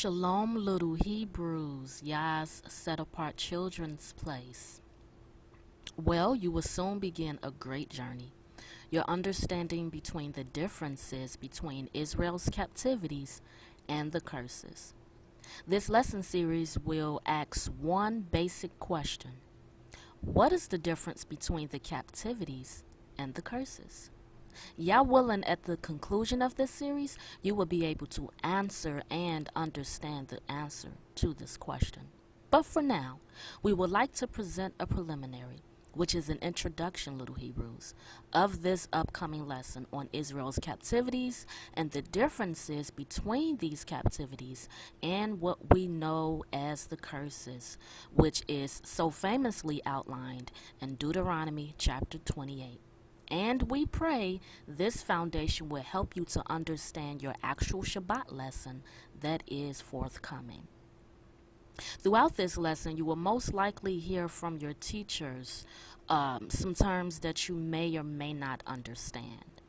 Shalom Little Hebrews, Yah's set-apart children's place. Well, you will soon begin a great journey. Your understanding between the differences between Israel's captivities and the curses. This lesson series will ask one basic question. What is the difference between the captivities and the curses? Yah willing, at the conclusion of this series, you will be able to answer and understand the answer to this question. But for now, we would like to present a preliminary, which is an introduction, Little Hebrews, of this upcoming lesson on Israel's captivities and the differences between these captivities and what we know as the curses, which is so famously outlined in Deuteronomy chapter 28. And we pray this foundation will help you to understand your actual Shabbat lesson that is forthcoming. Throughout this lesson, you will most likely hear from your teachers some terms that you may or may not understand.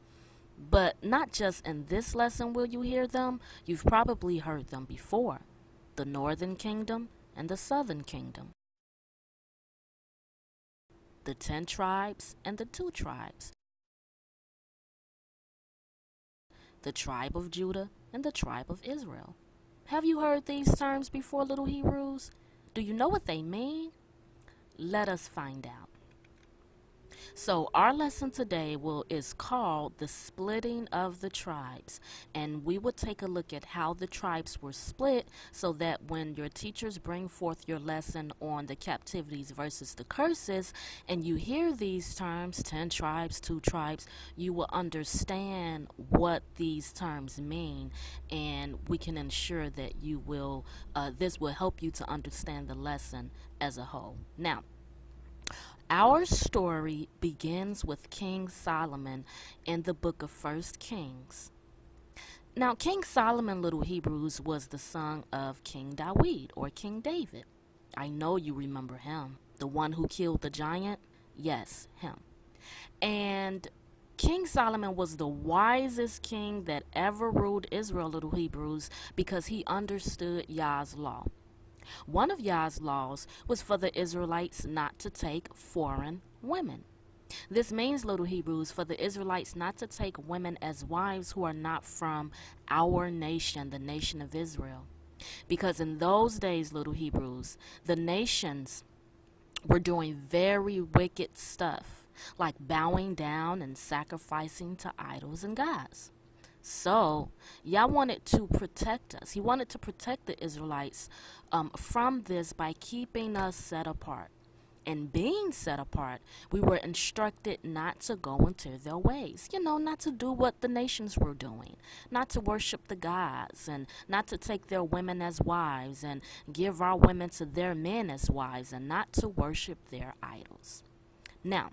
But not just in this lesson will you hear them, you've probably heard them before. The Northern Kingdom and the Southern Kingdom. The 10 tribes and the 2 tribes, the tribe of Judah and the tribe of Israel. Have you heard these terms before, Little Hebrews? Do you know what they mean? Let us find out. So our lesson today is called The Splitting of the Tribes, and we will take a look at how the tribes were split so that when your teachers bring forth your lesson on the captivities versus the curses and you hear these terms, 10 tribes, 2 tribes, you will understand what these terms mean, and we can ensure that you will, this will help you to understand the lesson as a whole. Now, our story begins with King Solomon in the book of 1 Kings. Now, King Solomon, Little Hebrews, was the son of King Dawid, or King David. I know you remember him, the one who killed the giant. Yes, him. And King Solomon was the wisest king that ever ruled Israel, Little Hebrews, because he understood Yah's law. One of Yah's laws was for the Israelites not to take foreign women. This means, Little Hebrews, for the Israelites not to take women as wives who are not from our nation, the nation of Israel. Because in those days, Little Hebrews, the nations were doing very wicked stuff, like bowing down and sacrificing to idols and gods. So, Yah wanted to protect us. He wanted to protect the Israelites from this by keeping us set apart. And being set apart, we were instructed not to go into their ways. You know, not to do what the nations were doing. Not to worship the gods, and not to take their women as wives, and give our women to their men as wives, and not to worship their idols. Now,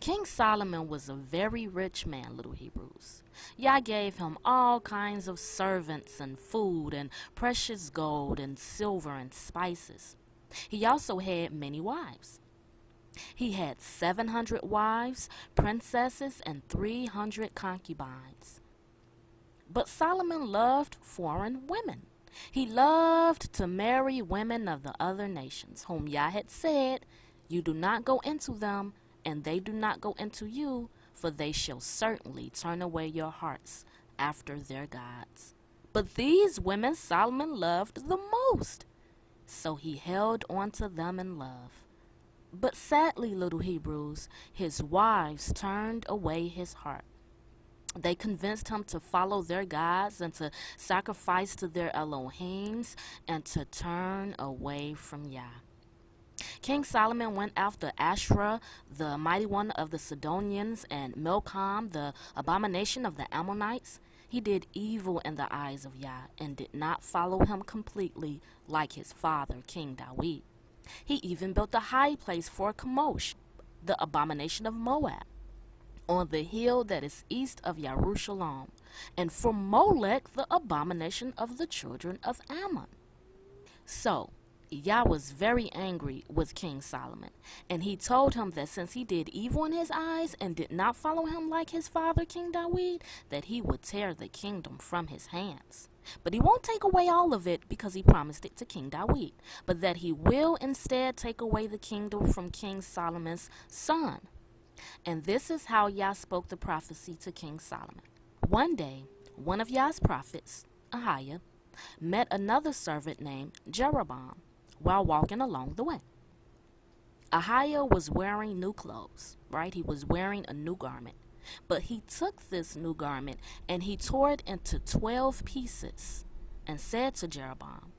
King Solomon was a very rich man, Little Hebrews. Yah gave him all kinds of servants and food and precious gold and silver and spices. He also had many wives. He had 700 wives, princesses, and 300 concubines. But Solomon loved foreign women. He loved to marry women of the other nations, whom Yah had said, "You do not go into them, and they do not go into you, for they shall certainly turn away your hearts after their gods." But these women Solomon loved the most, so he held on to them in love. But sadly, Little Hebrews, his wives turned away his heart. They convinced him to follow their gods and to sacrifice to their Elohims and to turn away from Yah. King Solomon went after Asherah, the mighty one of the Sidonians, and Milcom, the abomination of the Ammonites. He did evil in the eyes of Yah and did not follow him completely like his father, King Dawid. He even built a high place for Kamosh, the abomination of Moab, on the hill that is east of Yerushalom, and for Molech, the abomination of the children of Ammon. So, Yah was very angry with King Solomon, and he told him that since he did evil in his eyes and did not follow him like his father, King Dawid, that he would tear the kingdom from his hands. But he won't take away all of it, because he promised it to King David, but that he will instead take away the kingdom from King Solomon's son. And this is how Yah spoke the prophecy to King Solomon. One day, one of Yah's prophets, Ahijah, met another servant named Jeroboam while walking along the way. Ahijah was wearing new clothes, right? He was wearing a new garment. But he took this new garment and he tore it into 12 pieces and said to Jeroboam,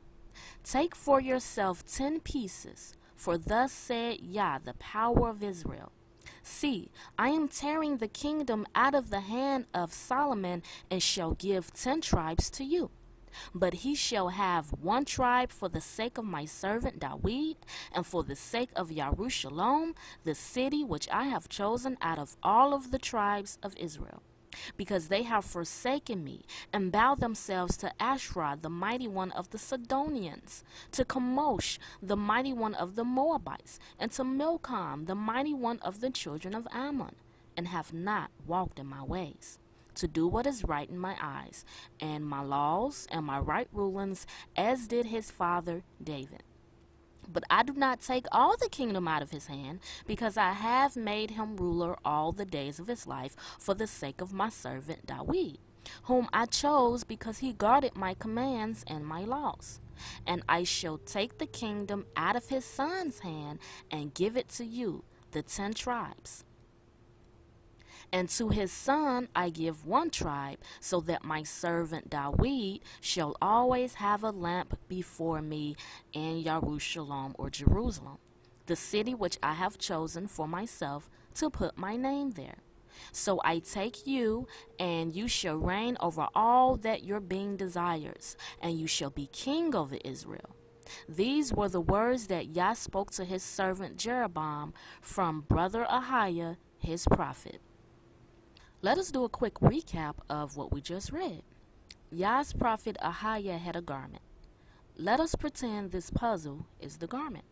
"Take for yourself 10 pieces, for thus said Yah, the power of Israel, see, I am tearing the kingdom out of the hand of Solomon and shall give 10 tribes to you. But he shall have 1 tribe for the sake of my servant David, and for the sake of Yerushalom, the city which I have chosen out of all of the tribes of Israel, because they have forsaken me, and bowed themselves to Asherah, the mighty one of the Sidonians, to Kamosh, the mighty one of the Moabites, and to Milcom, the mighty one of the children of Ammon, and have not walked in my ways, to do what is right in my eyes, and my laws, and my right rulings, as did his father David. But I do not take all the kingdom out of his hand, because I have made him ruler all the days of his life for the sake of my servant David, whom I chose because he guarded my commands and my laws. And I shall take the kingdom out of his son's hand and give it to you, the 10 tribes. And to his son I give 1 tribe, so that my servant David shall always have a lamp before me in Yerushalom, or Jerusalem, the city which I have chosen for myself to put my name there. So I take you, and you shall reign over all that your being desires, and you shall be king over Israel." These were the words that Yah spoke to his servant Jeroboam from brother Ahijah, his prophet. Let us do a quick recap of what we just read. Yah's prophet Ahijah had a garment. Let us pretend this puzzle is the garment.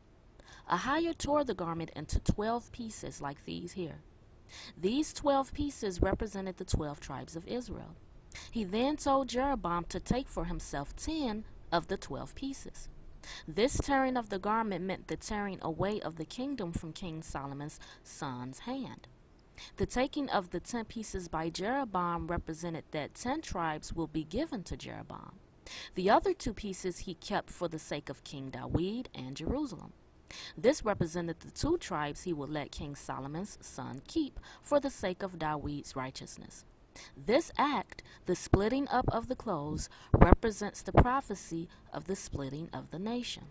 Ahijah tore the garment into 12 pieces like these here. These 12 pieces represented the 12 tribes of Israel. He then told Jeroboam to take for himself 10 of the 12 pieces. This tearing of the garment meant the tearing away of the kingdom from King Solomon's son's hand. The taking of the 10 pieces by Jeroboam represented that 10 tribes will be given to Jeroboam. The other 2 pieces he kept for the sake of King David and Jerusalem. This represented the 2 tribes he would let King Solomon's son keep for the sake of David's righteousness. This act, the splitting up of the clothes, represents the prophecy of the splitting of the nation.